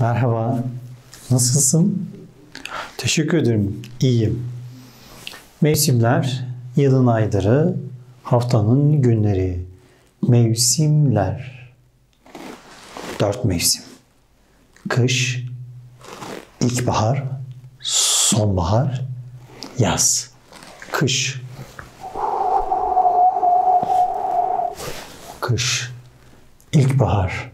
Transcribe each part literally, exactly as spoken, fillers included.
Merhaba. Nasılsın? Teşekkür ederim. İyiyim. Mevsimler, yılın ayları, haftanın günleri. Mevsimler. Dört mevsim. Kış, ilkbahar, sonbahar, yaz. Kış. Kış. İlkbahar.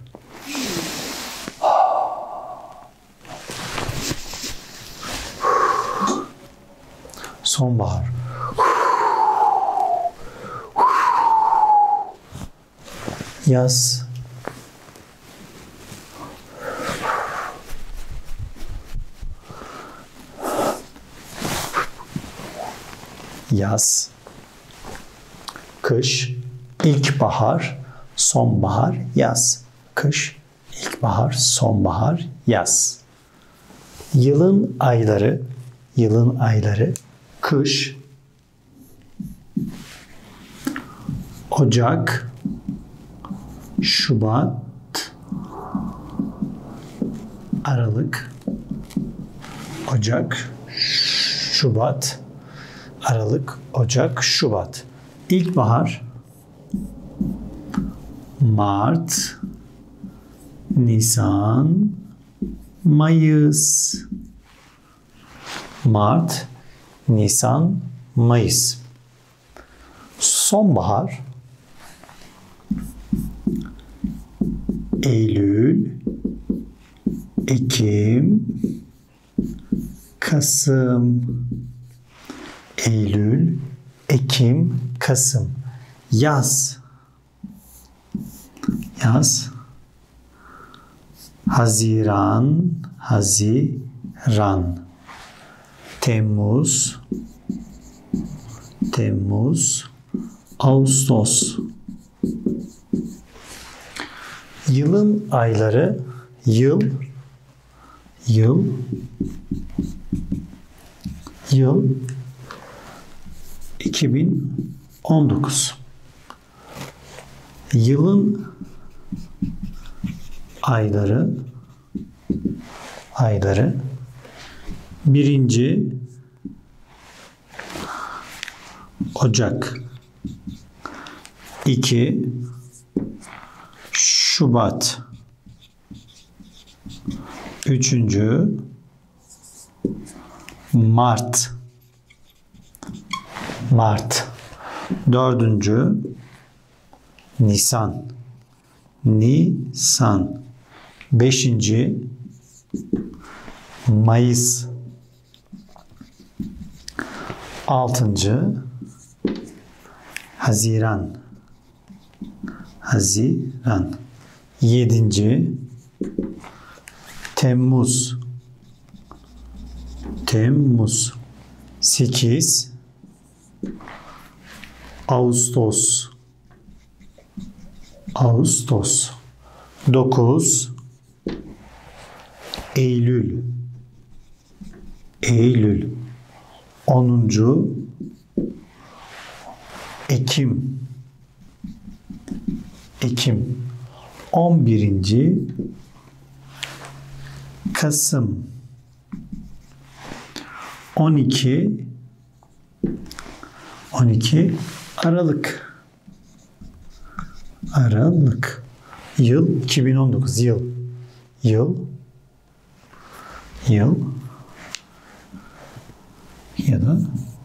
Sonbahar. Yaz. Yaz. Kış. İlkbahar. Sonbahar. Yaz. Kış. İlkbahar. Sonbahar. Yaz. Yılın ayları. Yılın ayları. Kış, Ocak, Şubat, Aralık, Ocak, Şubat, Aralık, Ocak, Şubat. İlkbahar, Mart, Nisan, Mayıs, Mart, Nisan, Mayıs. Sonbahar, Eylül, Ekim, Kasım. Eylül, Ekim, Kasım. Yaz. Yaz. Haziran, Haziran. Temmuz, Temmuz, Ağustos. Yılın ayları, yıl, yıl, yıl, iki bin on dokuz. Yılın ayları, ayları, birinci Ocak, iki Şubat, üçüncü Mart, Mart, dördüncü Nisan, Nisan, beşinci Mayıs, altıncı Haziran, Haziran, yedinci Temmuz, Temmuz, sekiz Ağustos, Ağustos, dokuz Eylül, Eylül, onuncu Ekim, Ekim, on birinci Kasım, on iki, on iki Aralık, Aralık, yıl iki bin on dokuz, yıl, yıl, yıl ya da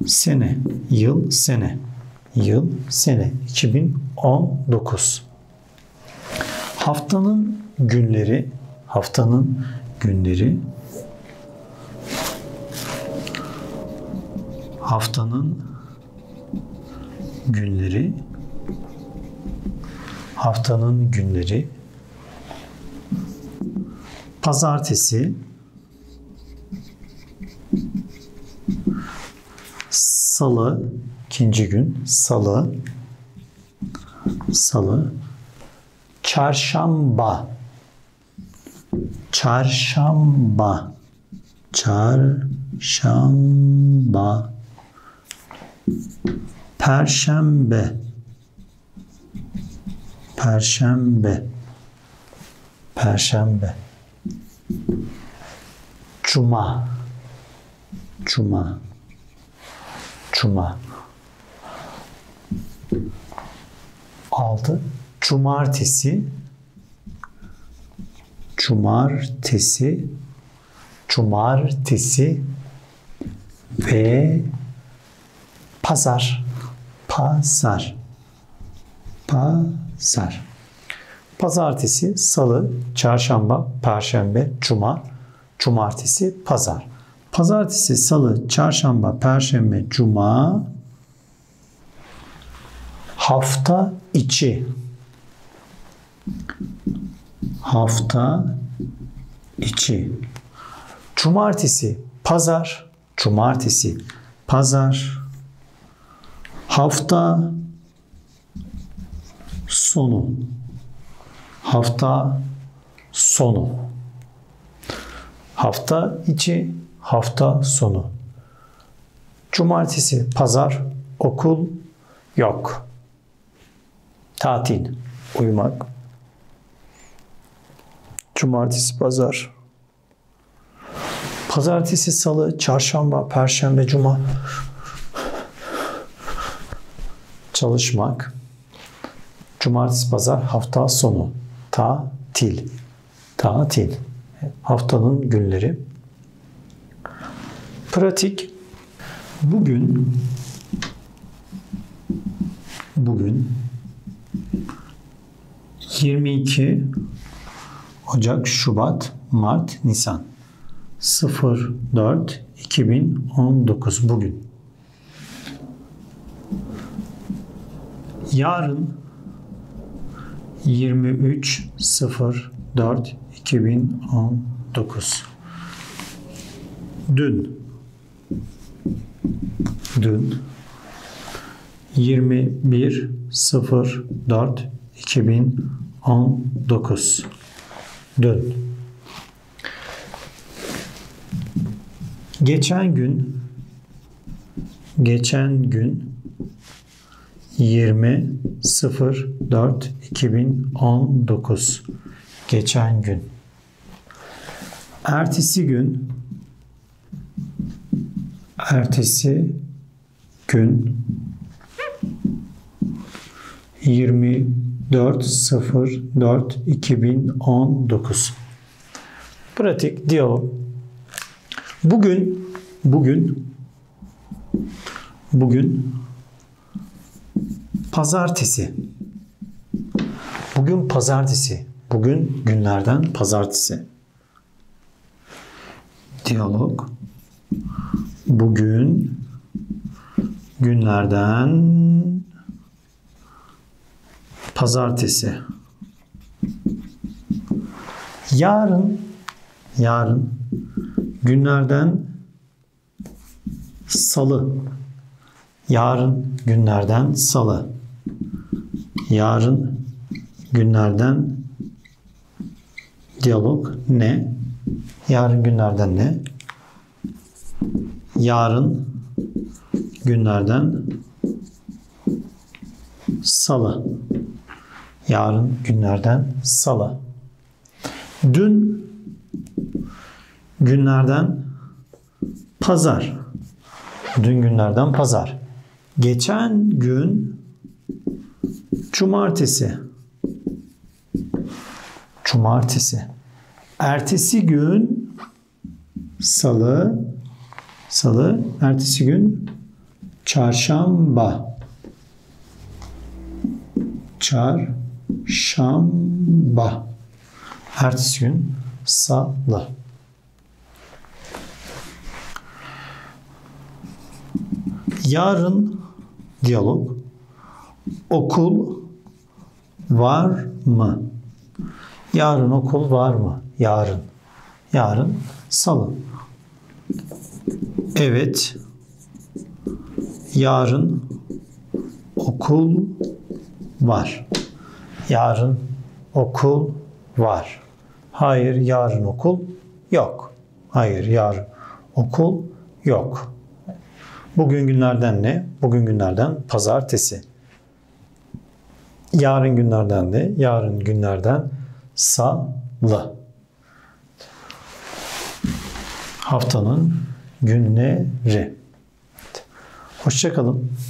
sene, yıl, sene. Yıl, sene iki bin on dokuz. Haftanın günleri, haftanın günleri, haftanın günleri, haftanın günleri, pazartesi, salı, İkinci gün, salı, salı, çarşamba, çarşamba, çarşamba, perşembe, perşembe, perşembe, Cuma, cuma, cuma. Altı. Cumartesi, cumartesi, cumartesi ve pazar, pazar, pazar. Pazartesi, salı, çarşamba, perşembe, cuma, cumartesi, pazar. Pazartesi, salı, çarşamba, perşembe, cuma. Hafta içi. Hafta içi. Cumartesi, pazar. Cumartesi, pazar. Hafta sonu. Hafta sonu. Hafta içi, hafta sonu. Cumartesi, pazar, okul yok. Tatil, uyumak. Cumartesi, pazar. Pazartesi, salı, çarşamba, perşembe, cuma. Çalışmak. Cumartesi, pazar, hafta sonu. Tatil. Tatil. Haftanın günleri. Pratik. Bugün. Bugün. yirmi iki Ocak, Şubat, Mart, Nisan. sıfır dört iki bin on dokuz bugün. Yarın yirmi üç sıfır dört iki bin on dokuz. Dün. Dün yirmi bir sıfır dört iki bin on dokuz. Dün. Geçen gün, geçen gün yirmi sıfır dört iki bin on dokuz. Geçen gün. Ertesi gün, ertesi gün yirmi dört sıfır dört iki bin on dokuz. Pratik diyalog. Bugün, bugün, bugün pazartesi. Bugün pazartesi. Bugün günlerden pazartesi. Diyalog. Bugün günlerden pazartesi. Yarın, yarın günlerden salı. Yarın günlerden salı. Yarın günlerden diyalog ne? Yarın günlerden ne? Yarın günlerden salı. Yarın günlerden salı. Dün günlerden pazar. Dün günlerden pazar. Geçen gün cumartesi. Cumartesi. Ertesi gün salı. Salı. Ertesi gün çarşamba. Çarşamba. Ertesi gün salı. Yarın diyalog. Okul var mı? Yarın okul var mı? Yarın. Yarın salı. Evet. Yarın okul var. Yarın okul var. Hayır, yarın okul yok. Hayır, yarın okul yok. Bugün günlerden ne? Bugün günlerden pazartesi. Yarın günlerden ne? Yarın günlerden salı. haftanın günleri. Hoşça kalın.